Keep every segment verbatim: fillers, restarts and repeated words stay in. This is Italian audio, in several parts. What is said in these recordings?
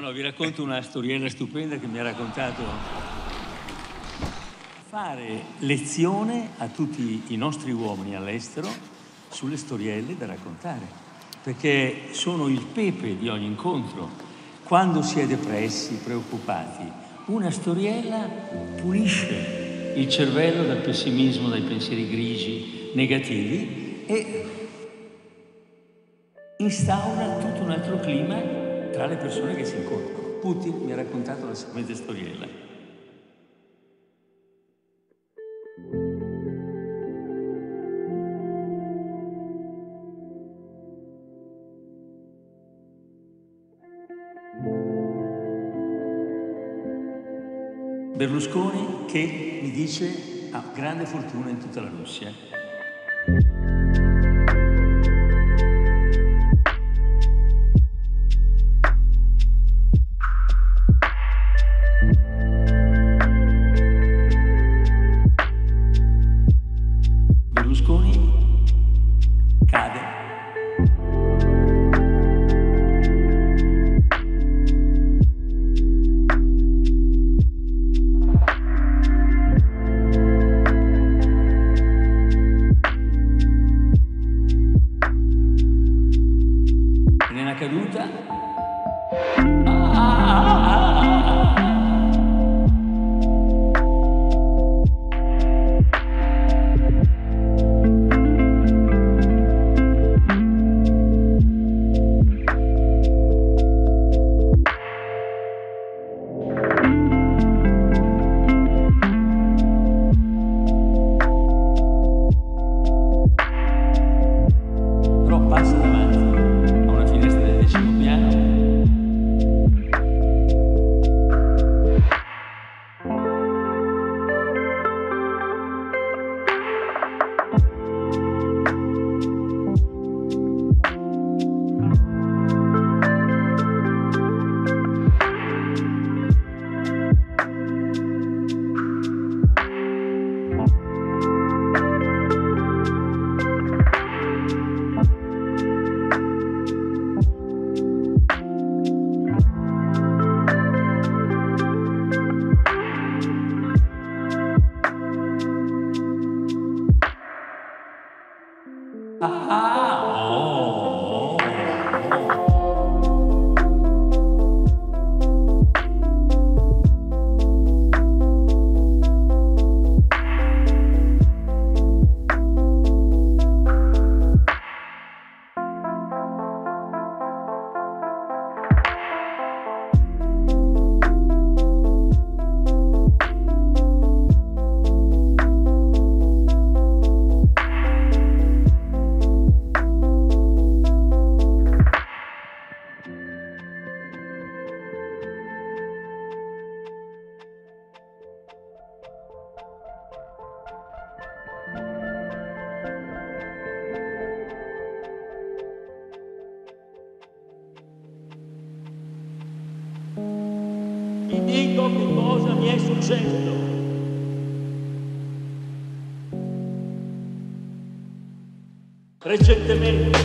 No, vi racconto una storiella stupenda che mi ha raccontato. Fare lezione a tutti i nostri uomini all'estero sulle storielle da raccontare, perché sono il pepe di ogni incontro. Quando si è depressi, preoccupati, una storiella pulisce il cervello dal pessimismo, dai pensieri grigi, negativi e instaura tutto un altro clima tra le persone che si incontrano. Putin mi ha raccontato la seguente storiella. Berlusconi che mi dice ha grande fortuna in tutta la Russia. Ti dico che cosa mi è successo. Recentemente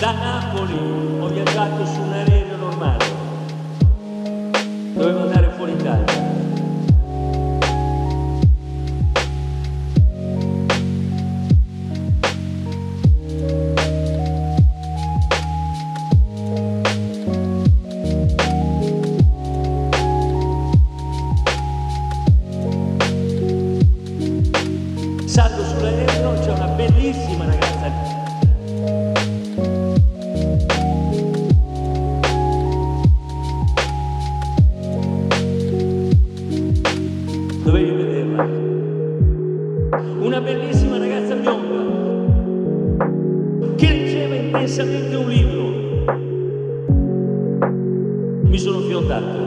da Napoli ho viaggiato su un aereo normale. Dovevo andare fuori Italia. Salgo sull'aereo, c'è una bellissima ragazza. Dovevi vederla. Una bellissima ragazza bionda che leggeva intensamente un libro. Mi sono fiondato.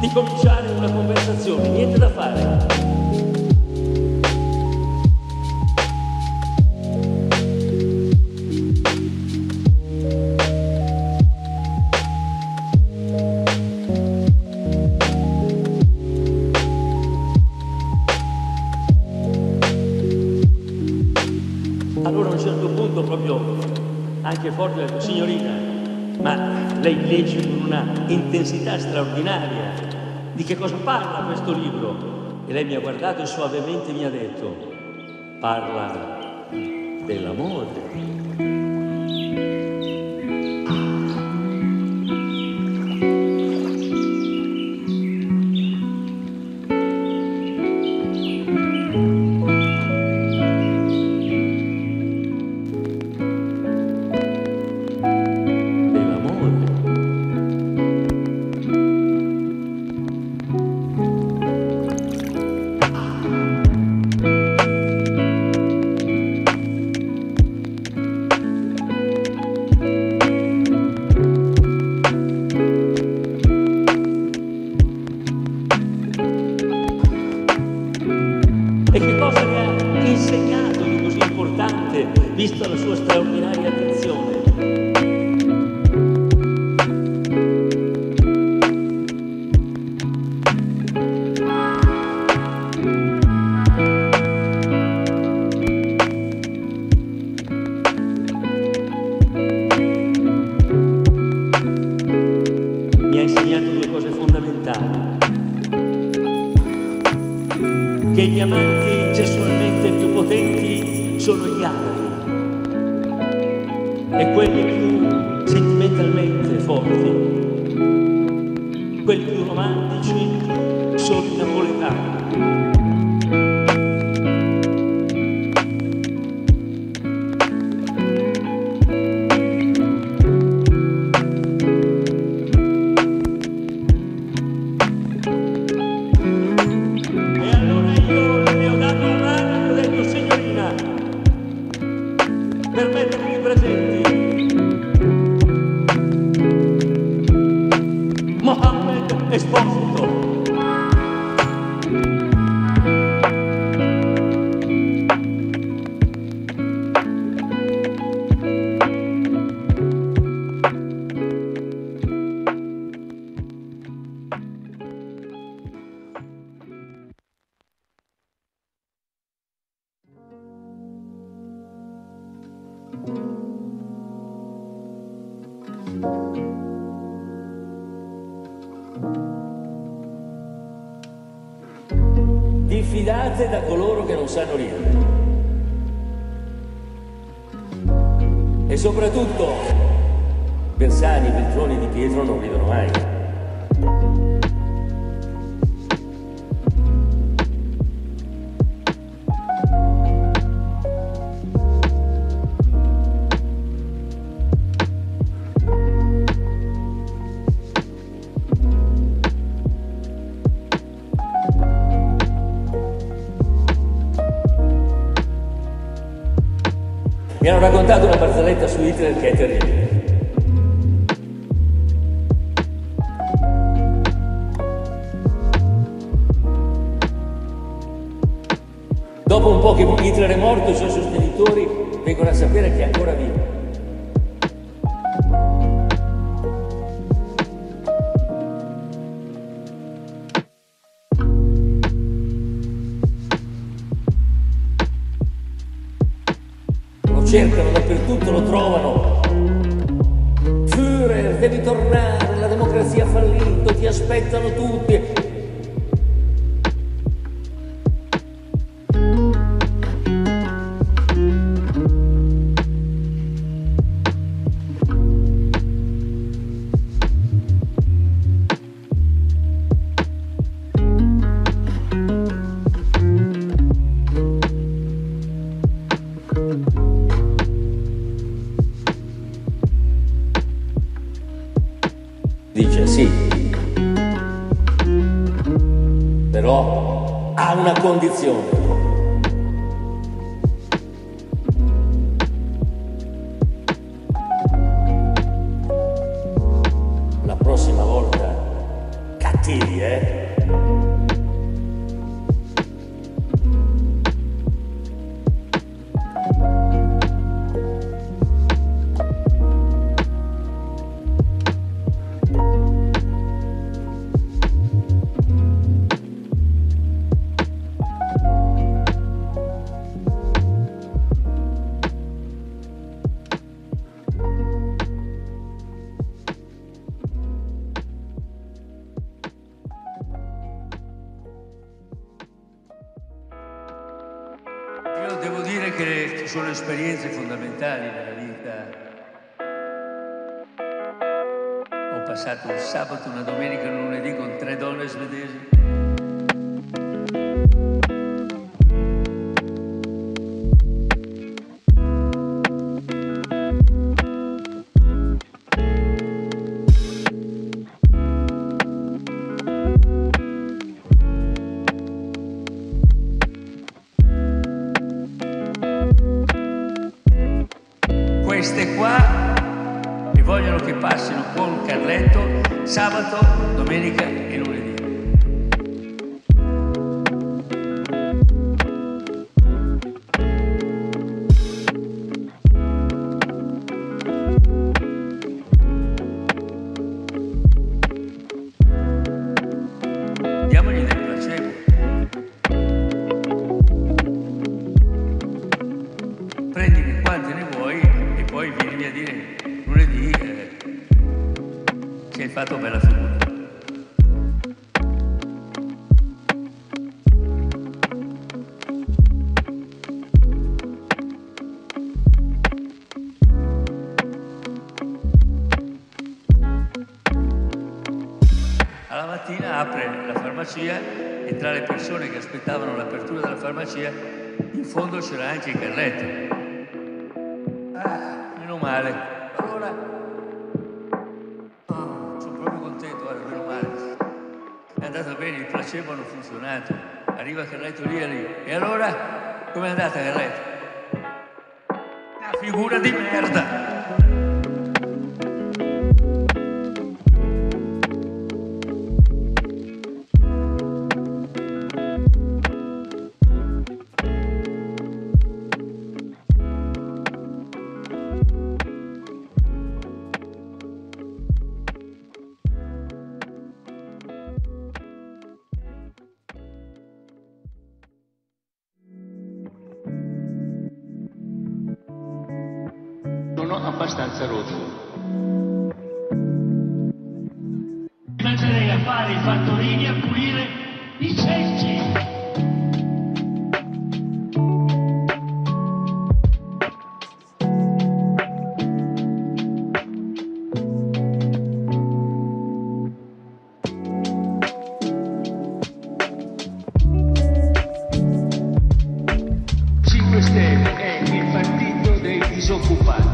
Di cominciare una conversazione, niente da fare. anche forte, ho detto: signorina, ma lei legge con una intensità straordinaria, di che cosa parla questo libro? E lei mi ha guardato e suavemente mi ha detto: parla dell'amore. Visto la sua straordinaria attenzione. Mi ha insegnato due cose fondamentali: che i diamanti sessualmente più potenti sono gli alberi, e quelli più sentimentalmente forti, quelli più romantici, sono i napoletani. Diffidate da coloro che non sanno ridere, e soprattutto Bersani, Beltroni e Di Pietro non ridono mai. Mi hanno raccontato una barzelletta su Hitler che è terribile. Dopo un po' che Hitler è morto, i suoi sostenitori vengono a sapere che è ancora vivo. Cercano dappertutto, lo trovano. Führer, devi tornare, la democrazia ha fallito, ti aspettano tutti. Dice sì, però ha una condizione: la prossima volta cattivi, eh? devo dire che ci sono esperienze fondamentali nella vita. Ho passato un sabato, una domenica, un lunedì con tre donne svedesi. Queste qua mi vogliono che passino con Carletto sabato, domenica e lunedì. Diamogli del placebo. Prendimi quante ne vuoi. Poi vieni a dire lunedì eh, che hai fatto bella figura. Alla mattina apre la farmacia e tra le persone che aspettavano l'apertura della farmacia in fondo c'era anche il Carletto. Male. Allora, oh, sono proprio contento, guarda, meno male. È andata bene, il placebo hanno funzionato. Arriva Carletto lì e lì. E allora, com'è andata Carletto? Una figura di merda! Abbastanza rotto. Manderei a fare i fattorini a pulire i cenci. cinque Stelle è il partito dei disoccupati.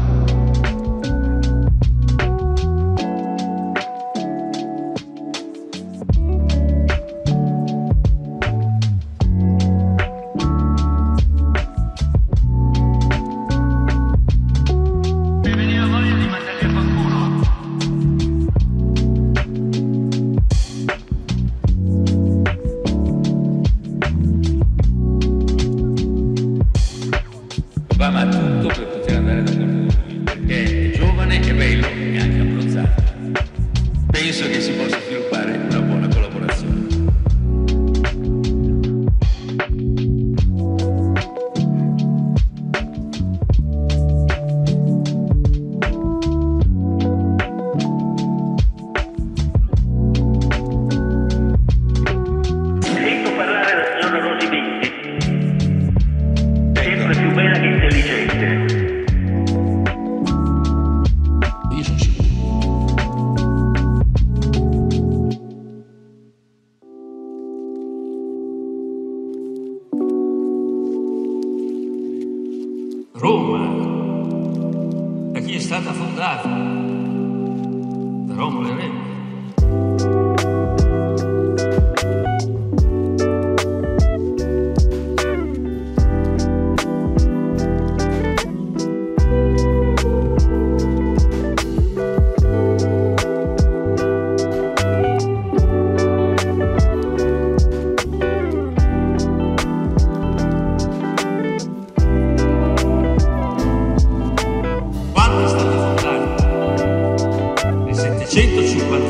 Va ma tutto per poter andare da Berlusconi, perché è giovane e bello e anche abbronzato. Penso che si possa sviluppare una buona collaborazione. Roma, da chi è stata fondata, da Romolo e Remo. centocinquanta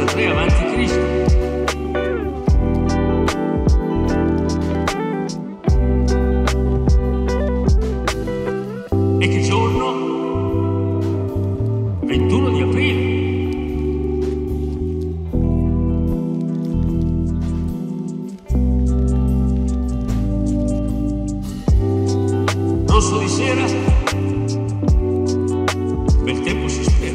sera bel tempo si spera.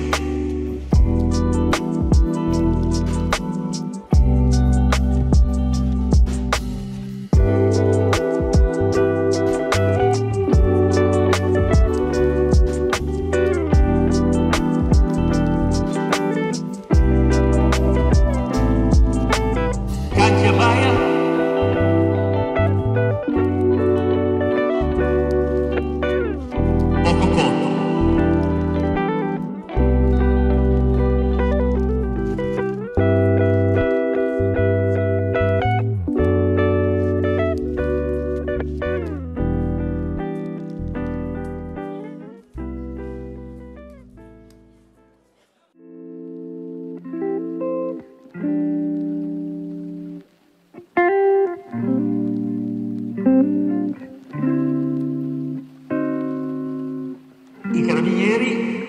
I carabinieri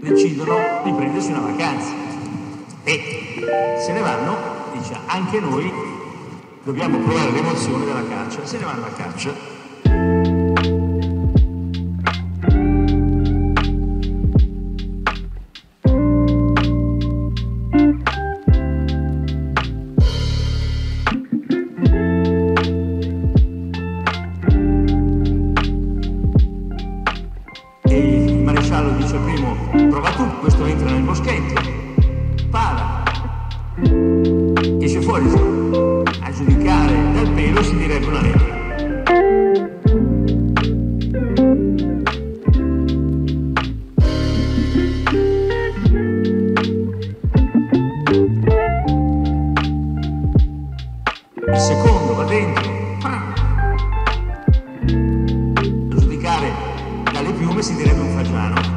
decidono di prendersi una vacanza e se ne vanno, dice, anche noi dobbiamo provare l'emozione della caccia, se ne vanno a caccia. Il secondo va dentro, a giudicare dalle piume si direbbe un fagiano.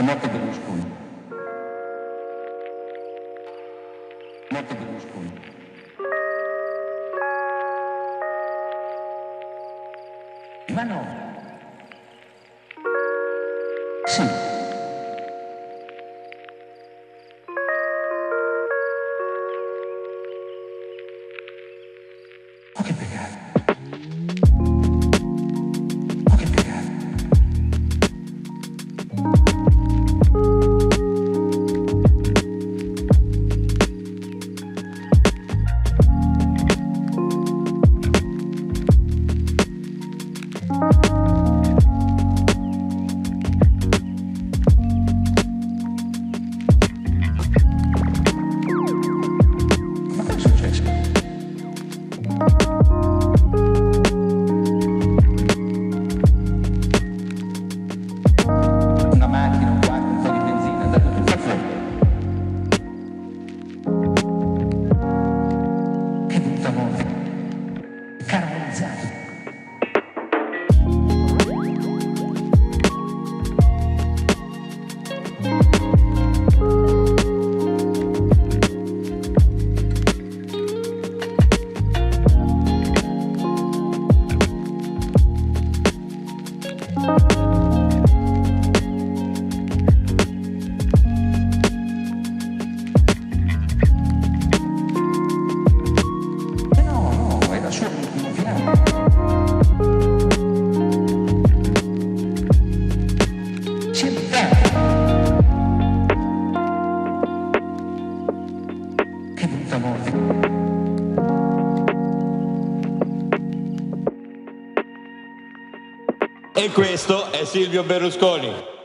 è morto Berlusconi. Morto Berlusconi. Ma no. Sì. Oh, che peccato. E questo è Silvio Berlusconi.